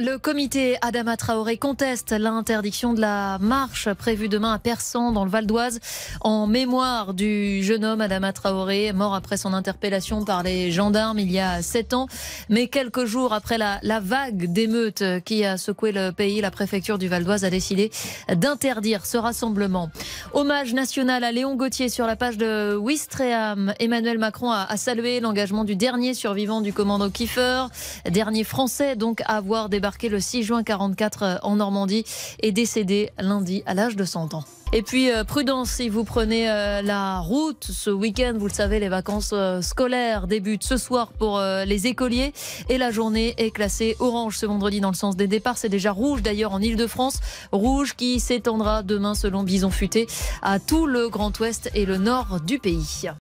Le comité Adama Traoré conteste l'interdiction de la marche prévue demain à Persan dans le Val-d'Oise en mémoire du jeune homme Adama Traoré, mort après son interpellation par les gendarmes il y a 7 ans. Mais quelques jours après la vague d'émeutes qui a secoué le pays, la préfecture du Val-d'Oise a décidé d'interdire ce rassemblement. Hommage national à Léon Gauthier sur la page de Ouistreham. Emmanuel Macron a salué l'engagement du dernier survivant du commando Kieffer, dernier français donc à avoir débattu débarqué le 6 juin 1944 en Normandie et décédé lundi à l'âge de 100 ans. Et puis prudence si vous prenez la route ce week-end. Vous le savez, les vacances scolaires débutent ce soir pour les écoliers et la journée est classée orange ce vendredi dans le sens des départs. C'est déjà rouge d'ailleurs en Ile-de-France, rouge qui s'étendra demain selon Bison Futé à tout le Grand Ouest et le Nord du pays.